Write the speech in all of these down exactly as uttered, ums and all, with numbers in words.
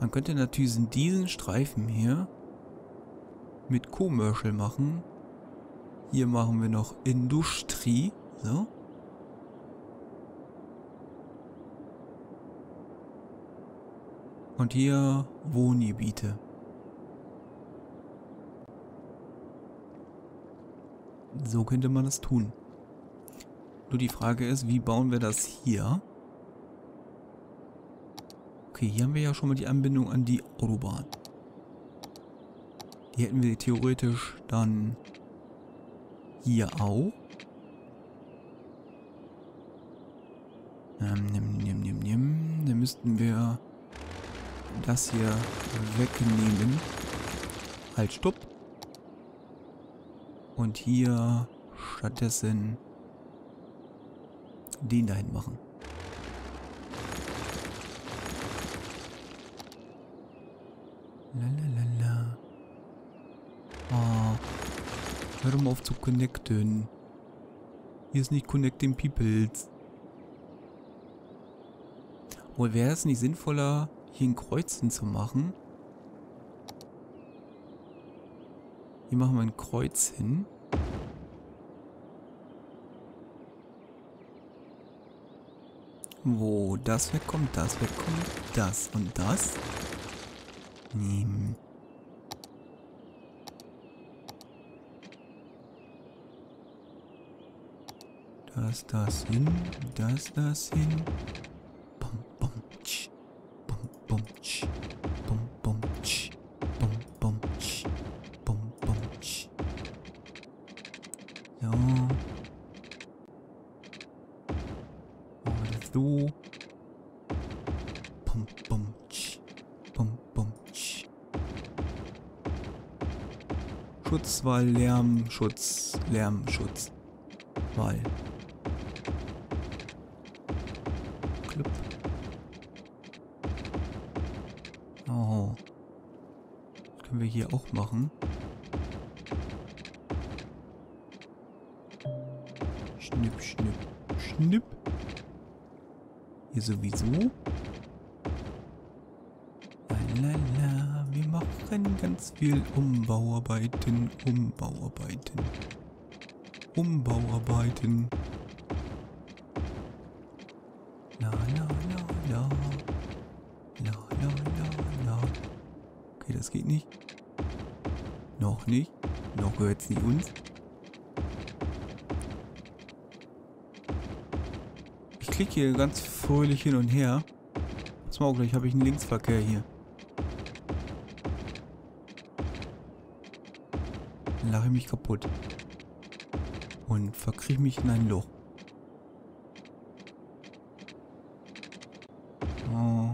Man könnte natürlich diesen Streifen hier mit Commercial machen. Hier machen wir noch Industrie. So. Und hier Wohngebiete. So könnte man das tun. Nur die Frage ist, wie bauen wir das hier? Okay, hier haben wir ja schon mal die Anbindung an die Autobahn. Die hätten wir theoretisch dann hier auch. Ähm, nimm, nimm, nimm, nimm. Dann müssten wir das hier wegnehmen. Halt, stopp. Und hier stattdessen den dahin machen. Lalalala. Ah. Hör doch mal auf zu connecten. Hier ist nicht Connecting Peoples. Obwohl, wäre es nicht sinnvoller, hier ein Kreuzchen zu machen? Hier machen wir ein Kreuz hin. Wo das wegkommt, das wegkommt, das und das. Nehmen. Das, das hin, das, das hin. Bum, bum, tsch. Bum, bum, tsch. Bum, bum, tsch. Bum, bum, tsch. Bum, bum, tsch. So. So. Pum, pum, tsch. Pum, pum, tsch. Schutz, Wall, Lärm, Schutz, Lärm, Schutz. Wall. Klipp. Oh. Das können wir hier auch machen. Schnipp, schnipp, schnipp. Hier sowieso. Lalala, wir machen ganz viel Umbauarbeiten, Umbauarbeiten, Umbauarbeiten. La la la la. La la la la. Okay, das geht nicht. Noch nicht. Noch gehört es nicht uns. Ich klicke hier ganz fröhlich hin und her. Pass mal auf, gleich habe ich einen Linksverkehr hier. Dann lache ich mich kaputt. Und verkriege mich in ein Loch. Oh.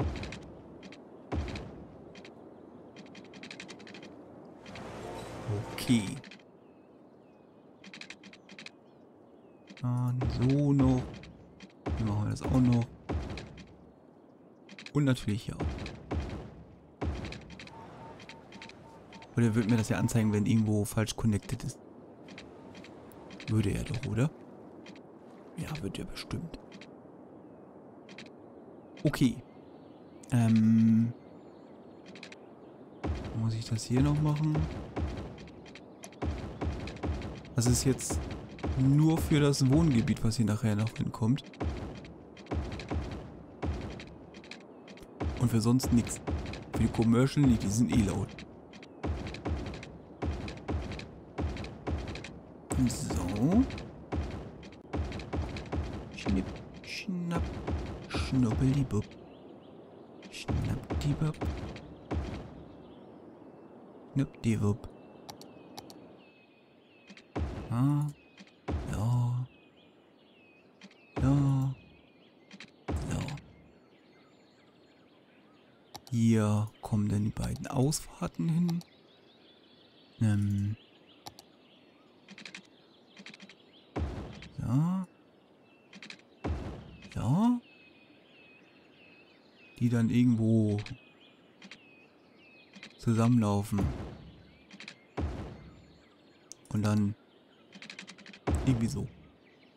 Okay. Dann so noch. Hier machen wir das auch noch. Und natürlich hier auch. Oder würde mir das ja anzeigen, wenn irgendwo falsch connected ist? Würde er doch, oder? Ja, würde er bestimmt. Okay. Ähm. Muss ich das hier noch machen? Das ist jetzt nur für das Wohngebiet, was hier nachher noch hinkommt. Und für sonst nichts. Für die Commercial nicht, die sind eh laut. So. Schnipp, schnapp, schnubbelibub. Schnappdibub. Schnuppdibub. Ah. Ja. Ja. Hier kommen dann die beiden Ausfahrten hin. Ähm. Ja. Ja. Die dann irgendwo zusammenlaufen. Und dann irgendwie so.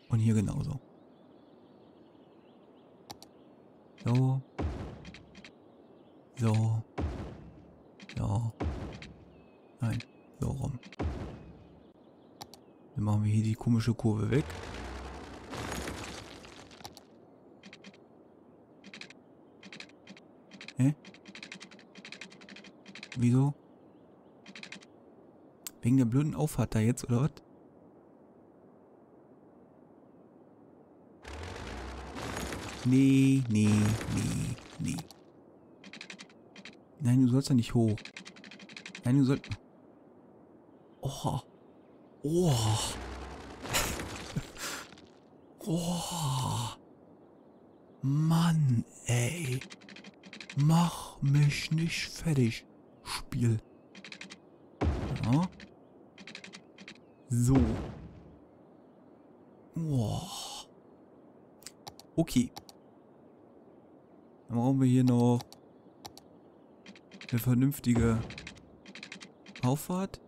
Und hier genauso. So. So. komische Kurve weg. Hä? Wieso? Wegen der blöden Auffahrt da jetzt, oder was? Nee, nee, nee, nee. Nein, du sollst ja nicht hoch. Nein, du sollst... Oh. Oh. Oh. Mann, ey. Mach mich nicht fertig, Spiel. Ja. So. Oh. Okay. Dann brauchen wir hier noch eine vernünftige Auffahrt.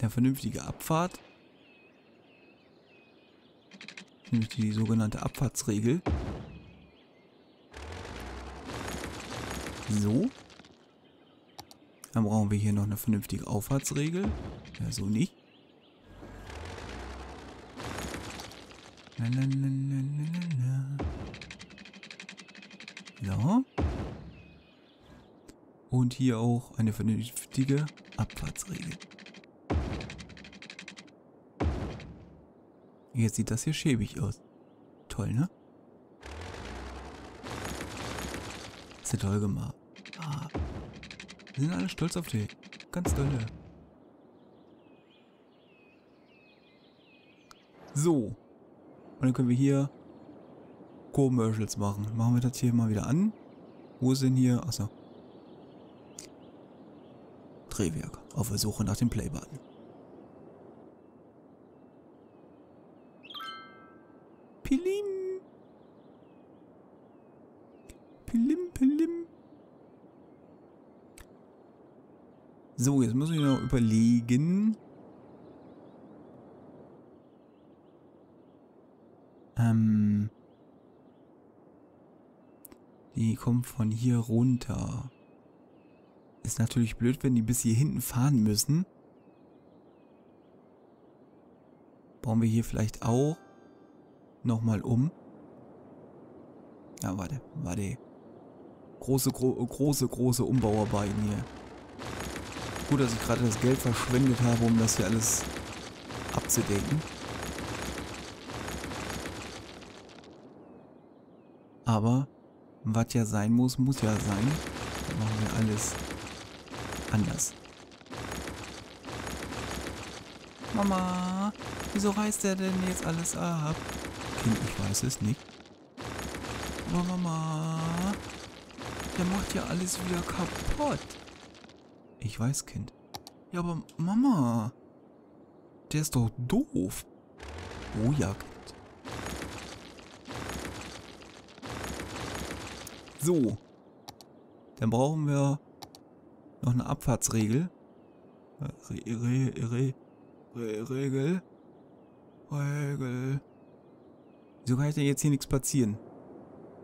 Eine vernünftige Abfahrt. Nämlich die sogenannte Abfahrtsregel. So. Dann brauchen wir hier noch eine vernünftige Auffahrtsregel. Ja, so nicht. La, la, la, la, la, la. So. Und hier auch eine vernünftige Abfahrtsregel. Jetzt sieht das hier schäbig aus. Toll, ne? Hast du toll gemacht. Ah. Wir sind alle stolz auf dich. Ganz toll. So. Und dann können wir hier Commercials machen. Machen wir das hier mal wieder an. Wo ist denn hier? Achso. Drehwerk. Auf der Suche nach dem Playbutton. Pilim. Pilim, pilim. So, jetzt müssen wir noch überlegen. Ähm. Die kommen von hier runter. Ist natürlich blöd, wenn die bis hier hinten fahren müssen. Bauen wir hier vielleicht auch nochmal um. Ja, warte, warte. Große, gro große, große Umbauarbeiten hier. Gut, dass ich gerade das Geld verschwendet habe, um das hier alles abzudecken. Aber was ja sein muss, muss ja sein. Dann machen wir alles anders. Mama, wieso reißt der denn jetzt alles ab? Kind, ich weiß es nicht. Aber Mama, der macht ja alles wieder kaputt. Ich weiß, Kind. Ja, aber Mama, der ist doch doof. Oh ja, Kind. So. Dann brauchen wir noch eine Abfahrtsregel. Re, re, re, re, Regel. Regel. Wieso kann ich denn jetzt hier nichts platzieren?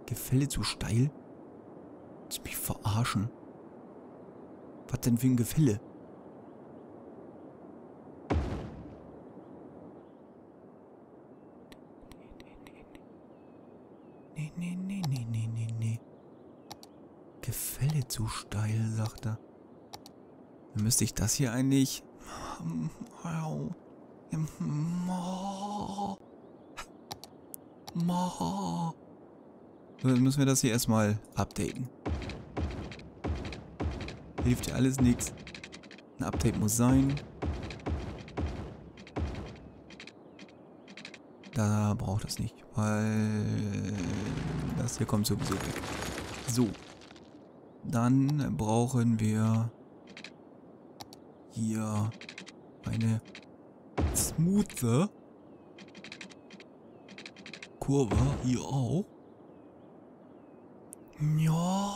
Gefälle zu steil? Willst du mich verarschen? Was denn für ein Gefälle? Nee, nee, nee, nee, nee, nee, nee. Gefälle zu steil, sagt er. Dann müsste ich das hier eigentlich... So, dann müssen wir das hier erstmal updaten. Hilft ja alles nichts. Ein Update muss sein. Da braucht das nicht, weil das hier kommt sowieso weg. So. Dann brauchen wir hier eine smooth Kurve. Hier auch. Ja.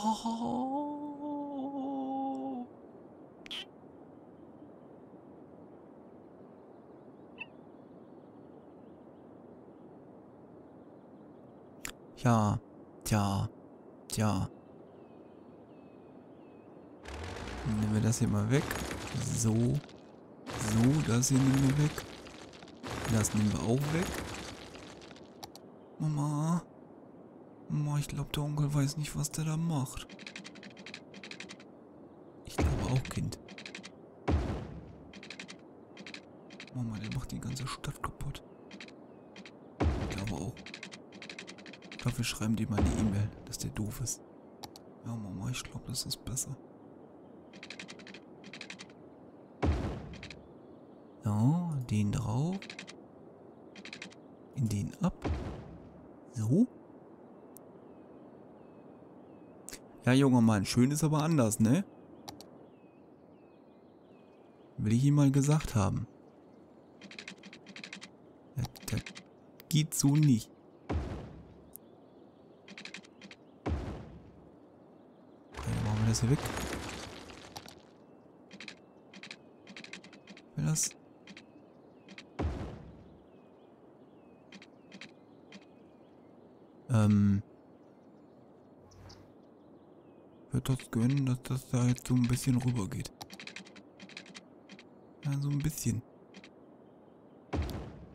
Ja. Tja. Tja. Nehmen wir das hier mal weg. So. So, das hier nehmen wir weg. Das nehmen wir auch weg. Mama. Mama, ich glaube, der Onkel weiß nicht, was der da macht. Ich glaube auch, Kind. Mama, der macht die ganze Stadt kaputt. Ich glaube auch. Ich glaube, wir schreiben dem mal eine E-Mail, dass der doof ist. Ja, Mama, ich glaube, das ist besser. So, den drauf. In den ab. So. Ja, junger Mann, schön ist aber anders, ne? Will ich ihm mal gesagt haben. Das, das geht so nicht. Dann machen wir das hier weg. Will das... Ähm... Wird das gönnen, dass das da jetzt so ein bisschen rüber geht. Ja, so ein bisschen.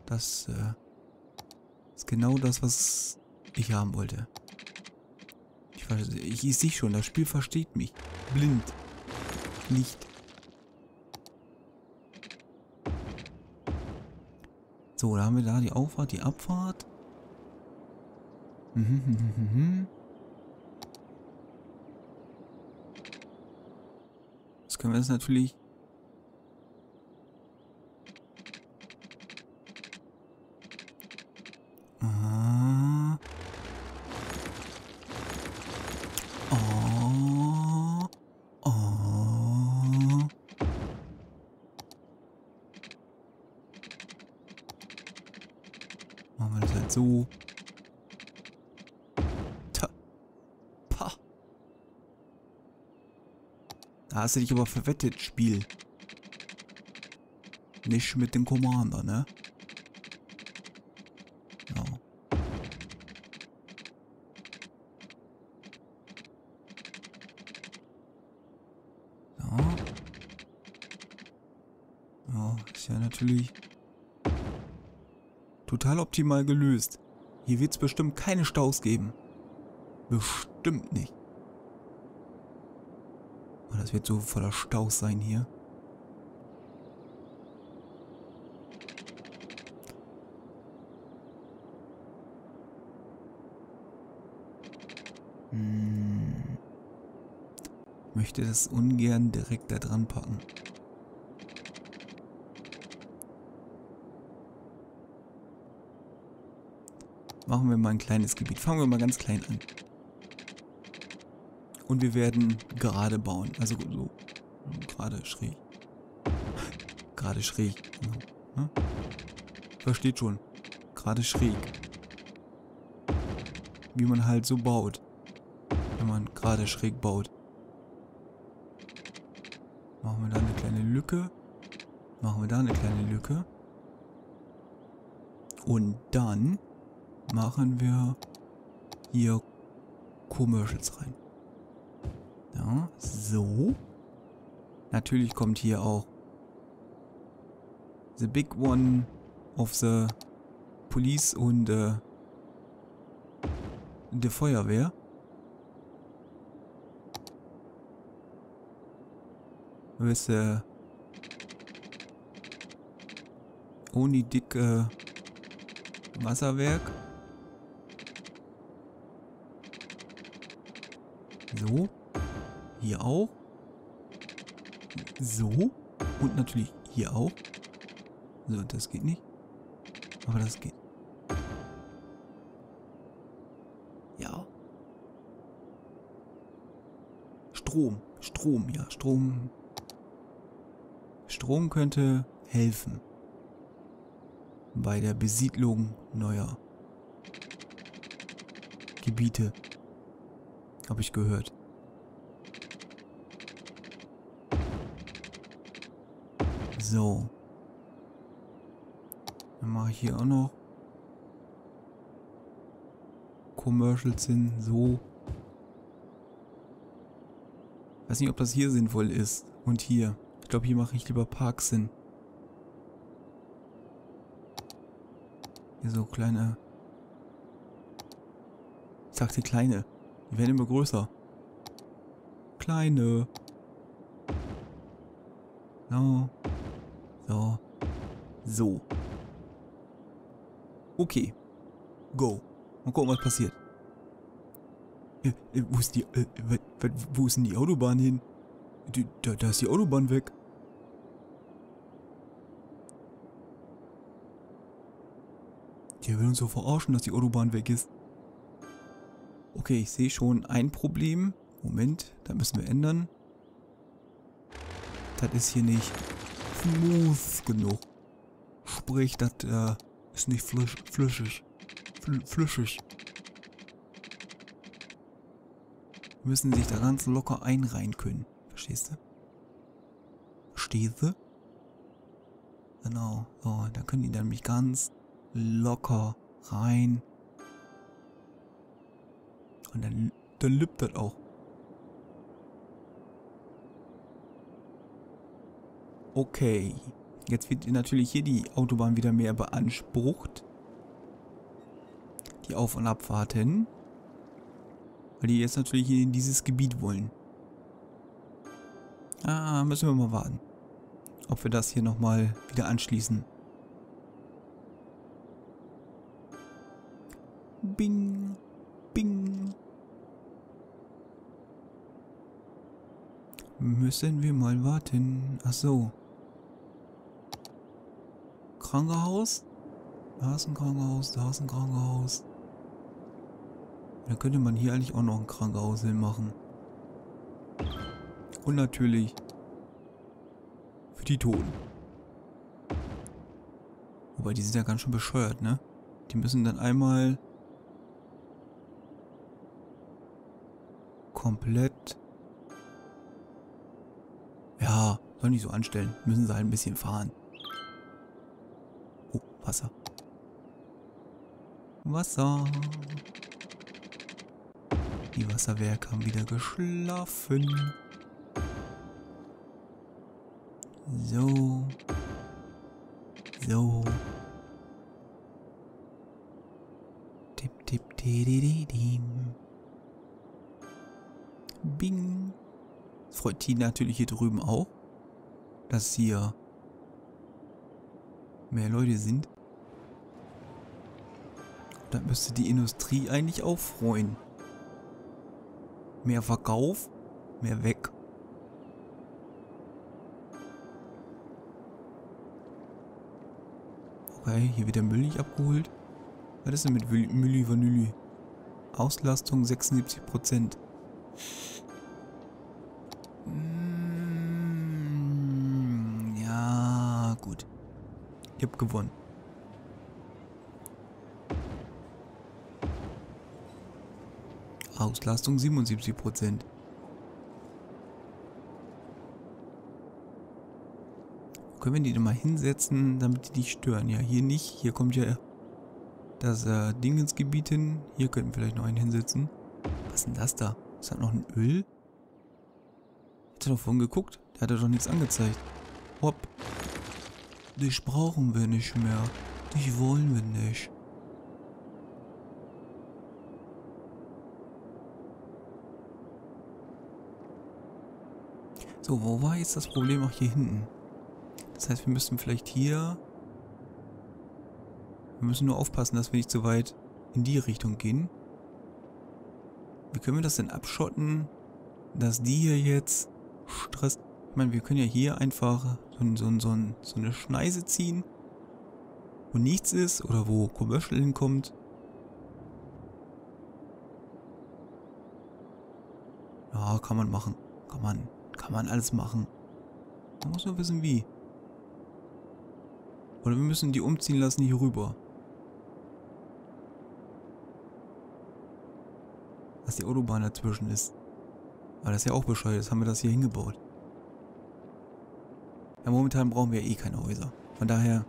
Das äh, ist genau das, was ich haben wollte. Ich, ich, ich sehe schon, das Spiel versteht mich. Blind. Nicht. So, da haben wir da die Auffahrt, die Abfahrt. Mhm, mhm, mhm. Können wir das natürlich... Ah. Oh. Oh. Machen wir das halt so. Da hast du dich aber verwettet, Spiel. Nicht mit dem Commander, ne? Ja. Ja. Ja, ist ja natürlich total optimal gelöst. Hier wird es bestimmt keine Staus geben. Bestimmt nicht. Das wird so voller Staus sein hier. Hm. Ich möchte das ungern direkt da dran packen. Machen wir mal ein kleines Gebiet. Fangen wir mal ganz klein an. Und wir werden gerade bauen. Also so. Gerade schräg. Gerade schräg. Ja. Ja? Versteht schon. Gerade schräg. Wie man halt so baut. Wenn man gerade schräg baut. Machen wir da eine kleine Lücke. Machen wir da eine kleine Lücke. Und dann machen wir hier Commercials rein. Ja, so. Natürlich kommt hier auch The Big One of the Police und äh, der Feuerwehr. With äh, Only Dick äh, Wasserwerk. So. Hier auch. So. Und natürlich hier auch. So, das geht nicht. Aber das geht. Ja. Strom. Strom, ja. Strom. Strom könnte helfen. Bei der Besiedlung neuer Gebiete. Habe ich gehört. So. Dann mache ich hier auch noch Commercials hin. So. Weiß nicht, ob das hier sinnvoll ist. Und hier. Ich glaube, hier mache ich lieber Parks hin. Hier so kleine... Ich sagte kleine. Die werden immer größer. Kleine. No. So. So. Okay. Go. Mal gucken, was passiert. Äh, äh, wo ist die... Äh, wo ist denn die Autobahn hin? Die, da, da ist die Autobahn weg. Der will uns so verarschen, dass die Autobahn weg ist. Okay, ich sehe schon ein Problem. Moment, da müssen wir ändern. Das ist hier nicht smooth genug. Sprich, das äh, ist nicht flüsch, flüschig. Fl flüschig. Wir müssen sich da ganz locker einreihen können. Verstehst du? Verstehst du? Genau. So, da können die dann nämlich ganz locker rein. Und dann, dann lübt das auch. Okay. Jetzt wird natürlich hier die Autobahn wieder mehr beansprucht. Die Auf- und Abfahrten. Weil die jetzt natürlich in dieses Gebiet wollen. Ah, müssen wir mal warten. Ob wir das hier nochmal wieder anschließen. Bing, bing. Müssen wir mal warten. Ach so. Krankenhaus? Da ist ein Krankenhaus, da ist ein Krankenhaus. Da könnte man hier eigentlich auch noch ein Krankenhaus hinmachen. Und natürlich für die Toten. Wobei, die sind ja ganz schön bescheuert, ne? Die müssen dann einmal komplett... Ja, sollen die so anstellen. Müssen sie halt ein bisschen fahren. Oh, Wasser. Wasser. Die Wasserwerke haben wieder geschlafen. So. So. Tipp, tipp, tidididim. Bing. Das freut die natürlich hier drüben auch, dass hier mehr Leute sind. Da müsste die Industrie eigentlich auch freuen. Mehr Verkauf, mehr weg. Okay, hier wird der Müll nicht abgeholt. Was ist denn mit Mülli Vanilli? Auslastung sechsundsiebzig Prozent. Mmh, ja, gut. Ich hab gewonnen. Auslastung siebenundsiebzig Prozent. Können wir die denn mal hinsetzen, damit die nicht stören? Ja, hier nicht. Hier kommt ja das äh, Ding ins Gebiet hin. Hier könnten wir vielleicht noch einen hinsetzen. Was ist denn das da? Ist das noch ein Öl? Hat er doch vorhin geguckt? Der hat er doch nichts angezeigt. Hopp. Dich brauchen wir nicht mehr. Dich wollen wir nicht. So, wo war jetzt das Problem auch hier hinten? Das heißt, wir müssen vielleicht hier... Wir müssen nur aufpassen, dass wir nicht zu weit in die Richtung gehen. Wie können wir das denn abschotten, dass die hier jetzt Stress... Ich meine, wir können ja hier einfach so, so, so, so eine Schneise ziehen, wo nichts ist oder wo Commercial hinkommt. Ja, kann man machen. Kann man, kann man alles machen. Man muss nur wissen, wie. Oder wir müssen die umziehen lassen hier rüber. Dass die Autobahn dazwischen ist. Aber das ist ja auch bescheuert, das haben wir das hier hingebaut. Ja, momentan brauchen wir ja eh keine Häuser. Von daher,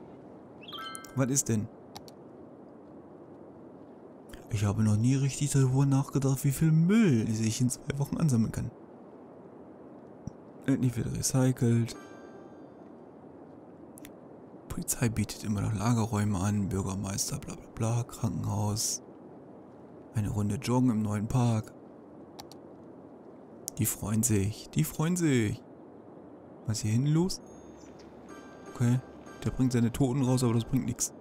was ist denn? Ich habe noch nie richtig darüber nachgedacht, wie viel Müll ich in zwei Wochen ansammeln kann. Endlich wieder recycelt. Polizei bietet immer noch Lagerräume an, Bürgermeister, bla bla bla, Krankenhaus. Eine Runde joggen im neuen Park. Die freuen sich, die freuen sich. Was ist hier hinten los? Okay, der bringt seine Toten raus, aber das bringt nichts.